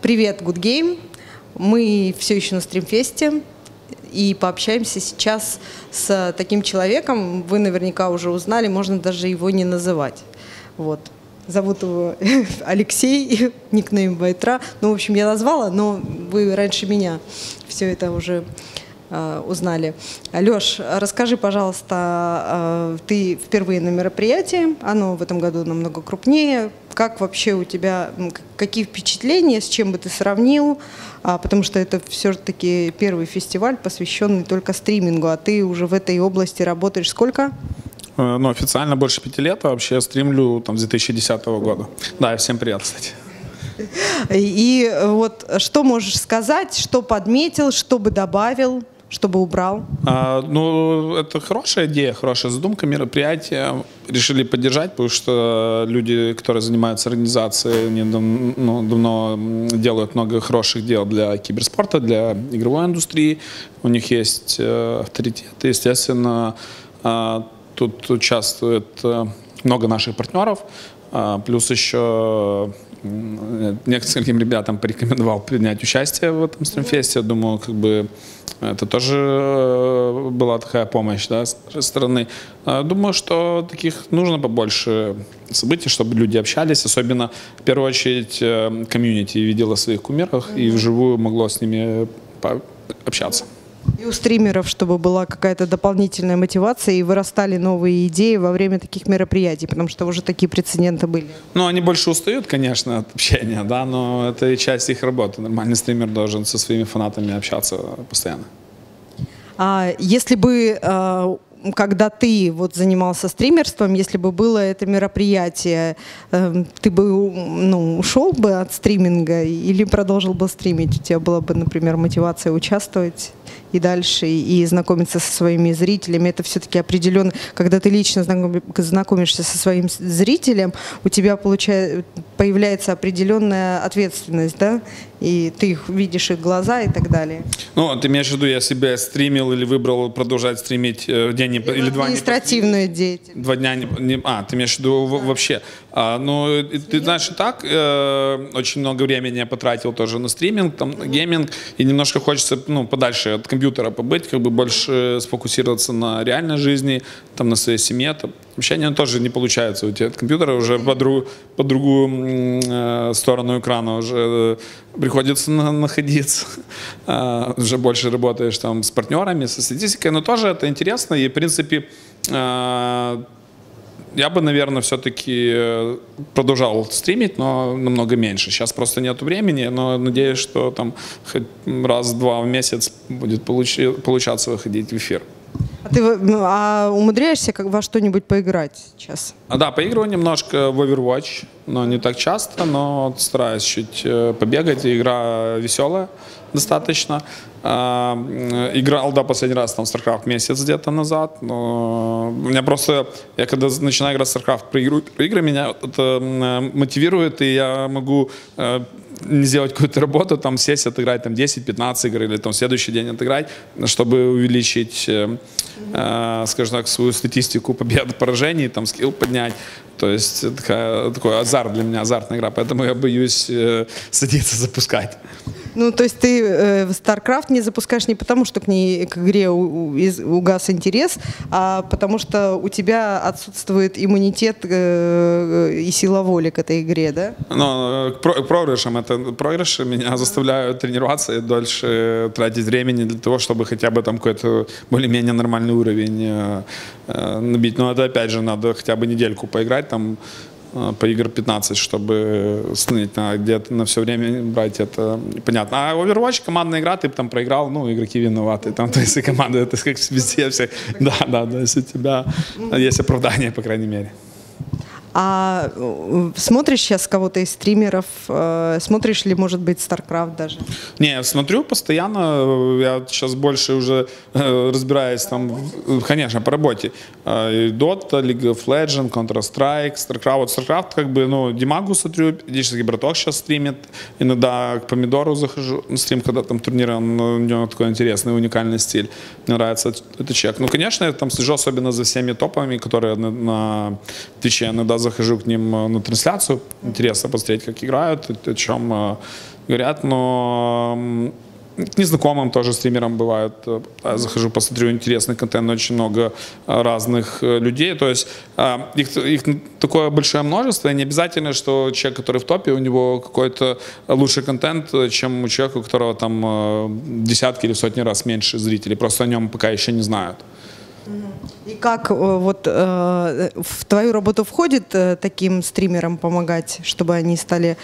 Привет, Good Game. Мы все еще на стримфесте и пообщаемся сейчас с таким человеком. Вы наверняка уже узнали, можно даже его не называть. Вот. Зовут его Алексей, никнейм White-Ra. Ну, в общем, я назвала, но вы раньше меня все это уже узнали. Леш, расскажи, пожалуйста, ты впервые на мероприятии, оно в этом году намного крупнее. Как вообще у тебя, какие впечатления, с чем бы ты сравнил? Потому что это все-таки первый фестиваль, посвященный только стримингу, а ты уже в этой области работаешь сколько? Ну, официально больше 5 лет, а вообще я стримлю там, с 2010 года. Да, всем привет, кстати. И вот что можешь сказать, что подметил, что бы добавил, что бы убрал? Ну, это хорошая идея, хорошая задумка, мероприятие. Решили поддержать, потому что люди, которые занимаются организацией, они давно делают много хороших дел для киберспорта, для игровой индустрии. У них есть авторитет, естественно. Тут участвует много наших партнеров, плюс еще нескольким ребятам порекомендовал принять участие в этом стримфесте. Думаю, как бы это тоже была такая помощь, да, с нашей стороны. Думаю, что таких нужно побольше событий, чтобы люди общались, особенно в первую очередь комьюнити видела своих кумиров и вживую могло с ними общаться. И у стримеров, чтобы была какая-то дополнительная мотивация, и вырастали новые идеи во время таких мероприятий, потому что уже такие прецеденты были. Ну, они больше устают, конечно, от общения, да, но это и часть их работы. Нормальный стример должен со своими фанатами общаться постоянно. Если бы, когда ты вот занимался стримерством, если бы было это мероприятие, ты бы, ну, ушел бы от стриминга или продолжил бы стримить? У тебя была бы, например, мотивация участвовать и дальше, и знакомиться со своими зрителями. Это все-таки определенно, когда ты лично знакомишься со своим зрителем, у тебя появляется определенная ответственность, да? И ты их видишь, их глаза и так далее. Ну, ты имеешь в виду, я себя стримил или выбрал продолжать стримить день или два? Административную деятельность. 2 дня не... ты имеешь в виду вообще. Ну, ты знаешь, и так очень много времени я потратил тоже на стриминг, там, на гейминг, и немножко хочется, ну, подальше от компьютера побыть, как бы больше сфокусироваться на реальной жизни, там, на своей семье. Там. Общение тоже не получается у тебя от компьютера, уже по другую сторону экрана уже приходится находиться, уже больше работаешь там с партнерами, со статистикой, но тоже это интересно, и в принципе я бы, наверное, все-таки продолжал стримить, но намного меньше. Сейчас просто нет времени, но надеюсь, что там хоть раз-два в месяц будет получаться выходить в эфир. А ты умудряешься во что-нибудь поиграть сейчас? Да, поигрываю немножко в Overwatch, но не так часто, но стараюсь чуть побегать. Игра веселая достаточно. Играл, да, последний раз там StarCraft месяц где-то назад. Но у меня просто, я когда начинаю играть в StarCraft, игры меня это мотивирует, и я могу не сделать какую-то работу, там сесть, отыграть там 10-15 игр или там следующий день отыграть, чтобы увеличить, скажем так, свою статистику побед, поражений, там скилл поднять. То есть такой азарт для меня, азартная игра, поэтому я боюсь садиться запускать. Ну, то есть ты StarCraft не запускаешь не потому, что к ней, к игре угас интерес, а потому что у тебя отсутствует иммунитет и сила воли к этой игре, да? Ну, проигрыши меня заставляют тренироваться и дольше тратить времени для того, чтобы хотя бы там какой-то более-менее нормальный уровень набить. Но это, опять же, надо хотя бы недельку поиграть, там, по игр 15, чтобы сныть, где-то на все время брать, это понятно. А Overwatch командная игра, ты там проиграл, ну, игроки виноваты, там, то есть и команда, это как везде всех, да, если у тебя есть оправдание, по крайней мере. А смотришь сейчас кого-то из стримеров? Смотришь ли, может быть, StarCraft даже? Не, я смотрю постоянно. Я сейчас больше уже разбираюсь там, конечно, по работе. И Dota, League of Legends, Counter-Strike, StarCraft. Вот StarCraft, как бы, ну, Димагу смотрю, дический браток сейчас стримит. Иногда к Помидору захожу на стрим, когда там турнир, у него такой интересный, уникальный стиль. Мне нравится этот человек. Ну, конечно, я там слежу особенно за всеми топами, которые на Twitch иногда захожу к ним на трансляцию, интересно посмотреть, как играют, о чем говорят, но к незнакомым тоже стримерам бывает, я захожу, посмотрю интересный контент, очень много разных людей, то есть их такое большое множество, и не обязательно, что человек, который в топе, у него какой-то лучший контент, чем у человека, у которого там десятки или сотни раз меньше зрителей, просто о нем пока еще не знают. И как вот в твою работу входит таким стримерам помогать, чтобы они стали,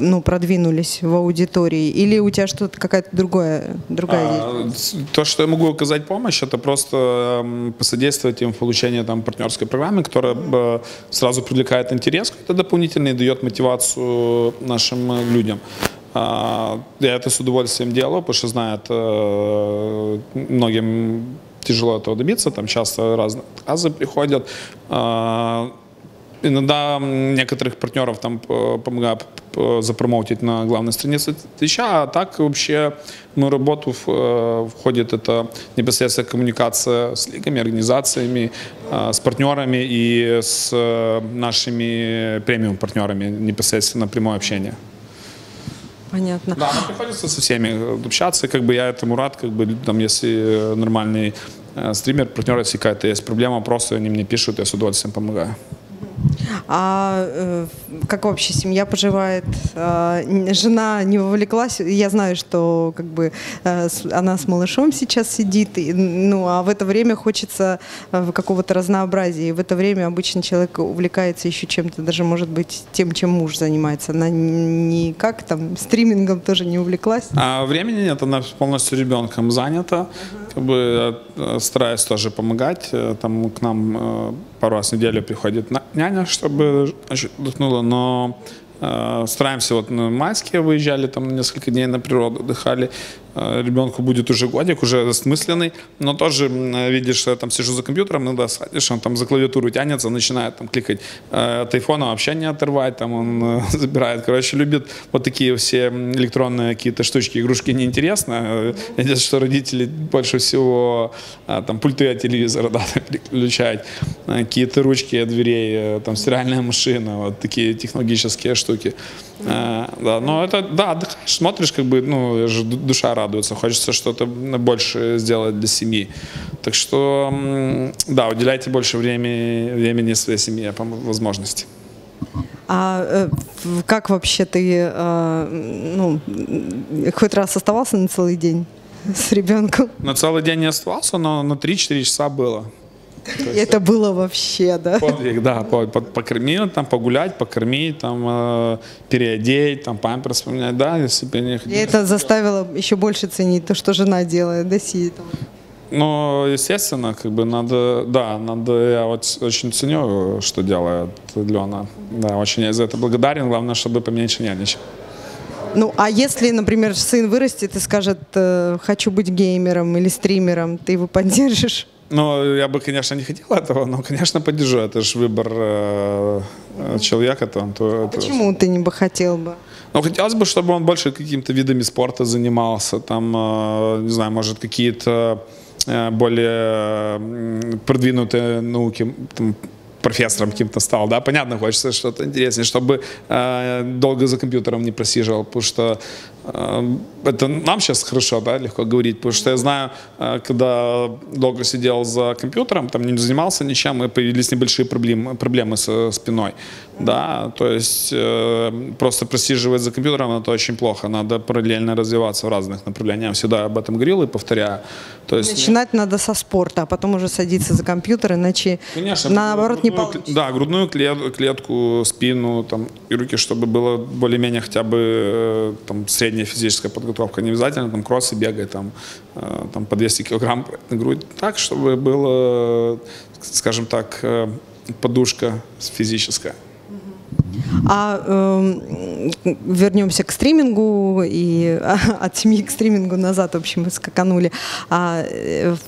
ну, продвинулись в аудитории? Или у тебя что-то какая-то другая деятельность? То, что я могу оказать помощь, это просто посодействовать им в получении там партнерской программы, которая сразу привлекает интерес, это дополнительно и дает мотивацию нашим людям. Я это с удовольствием делаю, потому что знаю, многим тяжело этого добиться, там часто разные отказы приходят. Иногда некоторых партнеров там помогаю запромоутить на главной странице Твича, а так вообще мою работу входит это непосредственно коммуникация с лигами, организациями, с партнерами и с нашими премиум-партнерами, непосредственно прямое общение. Понятно. Да, нам приходится со всеми общаться, как бы я этому рад, как бы там, если нормальный стример, партнер, если какая-то есть проблема, просто они мне пишут, я с удовольствием помогаю. А как вообще семья поживает? Жена не вовлеклась? Я знаю, что как бы она с малышом сейчас сидит, и, ну, а в это время хочется какого-то разнообразия. И в это время обычно человек увлекается еще чем-то, даже, может быть, тем, чем муж занимается. Она никак там стримингом тоже не увлеклась? А времени нет, она полностью ребенком занята. Как бы стараюсь тоже помогать. Там к нам пару раз в неделю приходит няня, чтобы отдохнула, но стараемся, вот на майские выезжали, там на несколько дней на природу отдыхали, ребенку будет уже годик, уже осмысленный, но тоже видишь, я там сижу за компьютером, иногда садишь, он там за клавиатуру тянется, начинает там кликать от айфона, вообще не оторвать, там он забирает, короче, любит вот такие все электронные какие-то штучки, игрушки неинтересно, я думаю, что родители больше всего там пульты от телевизора, да, переключать, какие-то ручки от дверей, там стиральная машина, вот такие технологические штуки. Да, но это, да, смотришь, как бы, ну, душа радуется, хочется что-то больше сделать для семьи. Так что, да, уделяйте больше времени своей семье по возможности. А как вообще ты, ну, хоть раз оставался на целый день с ребенком? На целый день не оставался, но на 3-4 часа было. Есть, это было вообще, да? Подвиг, да, покормить, там, погулять, покормить, там, переодеть, там, памперс поменять, да, если бы не хотелось. И это заставило еще больше ценить то, что жена делает, да, сидит. Ну, естественно, как бы надо, да, я вот очень ценю, что делает Лена, да, очень я за это благодарен, главное, чтобы поменьше нервничать. Ну, а если, например, сын вырастет и скажет, хочу быть геймером или стримером, ты его поддержишь? Ну, я бы, конечно, не хотел этого, но, конечно, поддержу. Это же выбор человека. Там, почему ты не бы хотел бы? Ну, хотелось бы, чтобы он больше какими-то видами спорта занимался. Там, не знаю, может, какие-то более продвинутые науки, там, профессором каким-то стал, да, понятно, хочется что-то интереснее, чтобы долго за компьютером не просиживал, потому что это нам сейчас хорошо, да, легко говорить, потому что я знаю, когда долго сидел за компьютером, там не занимался ничем, и появились небольшие проблемы со спиной, да, то есть просто просиживать за компьютером, это очень плохо, надо параллельно развиваться в разных направлениях, я всегда об этом говорил и повторяю. То есть, начинать надо со спорта, а потом уже садиться за компьютер, иначе, конечно, наоборот, не получится. Да, грудную клетку, спину там, и руки, чтобы было более-менее хотя бы там, средняя физическая подготовка. Не обязательно там кроссы, бегай, там, по 200 килограмм на грудь. Так, чтобы было, скажем так, подушка физическая. А вернемся к стримингу и от семьи к стримингу назад, в общем, мы скаканули.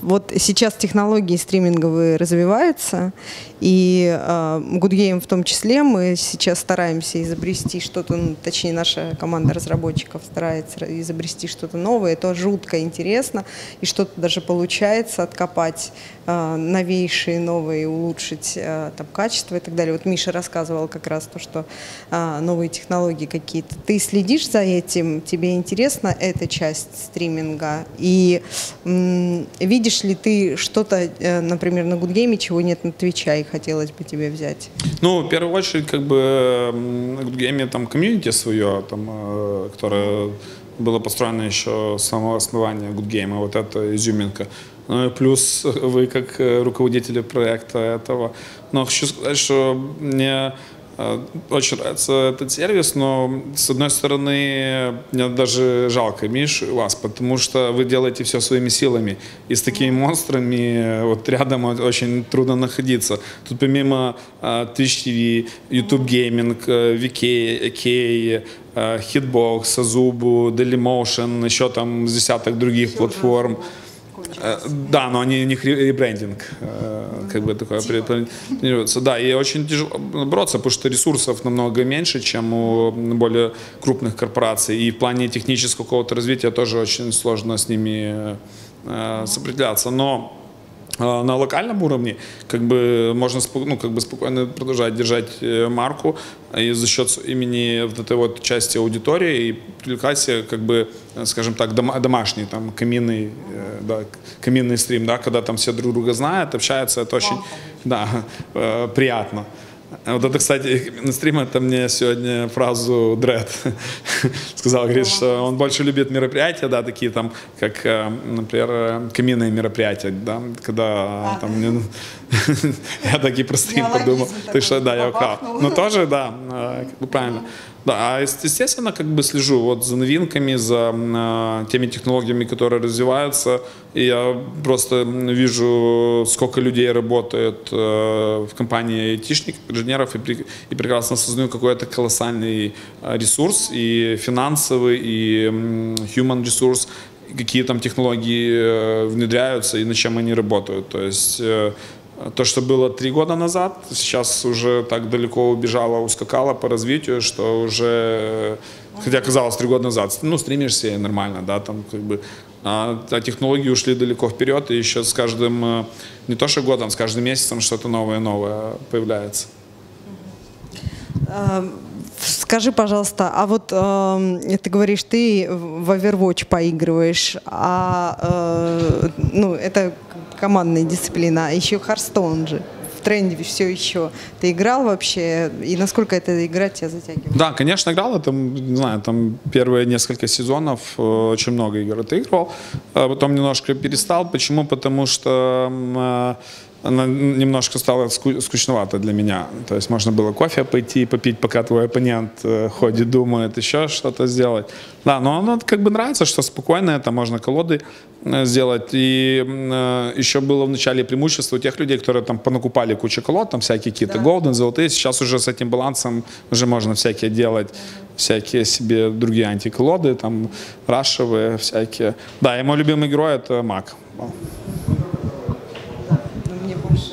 Вот сейчас технологии стриминговые развиваются, и Good Game в том числе мы сейчас стараемся изобрести что-то, ну, точнее, наша команда разработчиков старается изобрести что-то новое, это жутко интересно, и что-то даже получается откопать новейшие, новые, улучшить там качество и так далее. Вот Миша рассказывал как раз то, что новые технологии какие-то. Ты следишь за этим, тебе интересна эта часть стриминга, и видишь ли ты что-то, например, на Good Game, чего нет на Twitch, и хотелось бы тебе взять? Ну, в первую очередь, как бы на Good Game там комьюнити свое, там, которое было построено еще с самого основания Good Game, вот это изюминка. Ну и плюс вы как руководители проекта этого. Но хочу сказать, что мне очень нравится этот сервис, но с одной стороны мне даже жалко Мишу и вас, потому что вы делаете все своими силами, и с такими монстрами вот рядом очень трудно находиться. Тут помимо Twitch TV, YouTube Gaming, VK, AK, Hitbox, Azubu, Dailymotion, еще там с десяток других платформ. Да, но они не ребрендинг, как бы такое планируется. Да, и очень тяжело бороться, потому что ресурсов намного меньше, чем у более крупных корпораций. И в плане технического какого-то развития тоже очень сложно с ними сопротивляться. Но на локальном уровне как бы можно, ну, как бы спокойно продолжать держать марку и за счет имени вот этой вот части аудитории и привлекать себе, как бы, скажем так, домашний там каминный, да, каминный стрим, да, когда там все друг друга знают, общаются, это очень, да, приятно. Вот это, кстати, на стриме это мне сегодня фразу Дред сказал, говорит, что он больше любит мероприятия, да, такие там, как, например, каминные мероприятия, да, когда там, я такие простые подумал, ты что, да, я украл, но тоже, да, как бы правильно. Да, естественно, как бы слежу вот за новинками, за теми технологиями, которые развиваются. И я просто вижу, сколько людей работает в компании айтишников, инженеров, и прекрасно осознаю, какой это колоссальный ресурс, и финансовый, и human ресурс, какие там технологии внедряются и над чем они работают. То есть то, что было 3 года назад, сейчас уже так далеко убежало, ускакало по развитию, что уже, хотя казалось 3 года назад, ну, стримишься и нормально, да, там как бы, а технологии ушли далеко вперед, и еще с каждым, не то что годом, с каждым месяцем что-то новое появляется. Скажи, пожалуйста, а вот ты говоришь, ты в Overwatch поигрываешь, а ну, это командная дисциплина, а еще Hearthstone же в тренде все еще. Ты играл вообще, и насколько эта игра тебя затягивает? Да, конечно, играл, это, не знаю, там первые несколько сезонов очень много игр отыгрывал, потом немножко перестал. Почему? Потому что она немножко стала скучновато для меня. То есть можно было кофе пойти и попить, пока твой оппонент ходит, думает, еще что-то сделать. Да, но оно как бы нравится, что спокойно, это можно колоды сделать. И еще было в начале преимущество у тех людей, которые там понакупали кучу колод, там всякие какие-то голден, золотые. Сейчас уже с этим балансом уже можно всякие делать, всякие себе другие антиколоды, там рашевые всякие. Да, и мой любимый герой это Mac.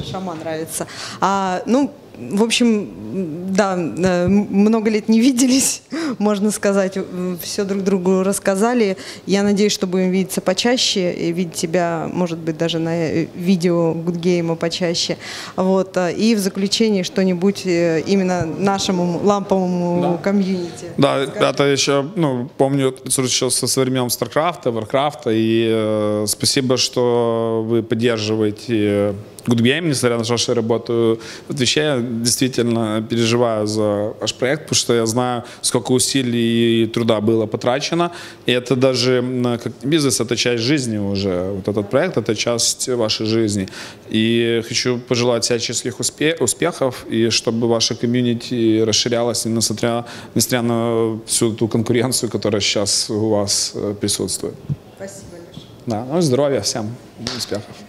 Шама нравится. Ну, в общем, да, много лет не виделись, можно сказать, все друг другу рассказали. Я надеюсь, что будем видеться почаще и видеть тебя, может быть, даже на видео Good Game почаще. Вот. И в заключение что-нибудь именно нашему ламповому комьюнити. Да, это еще, ну, помню, еще со времен StarCraft, Warcraft, и спасибо, что вы поддерживаете Good Game, несмотря на то, что я работаю в Твиче, я действительно переживаю за ваш проект, потому что я знаю, сколько усилий и труда было потрачено. И это даже как бизнес, это часть жизни уже. Вот этот проект, это часть вашей жизни. И хочу пожелать всяческих успехов, и чтобы ваша комьюнити расширялась, несмотря на всю ту конкуренцию, которая сейчас у вас присутствует. Спасибо, Леша. Да, ну, здоровья всем, успехов.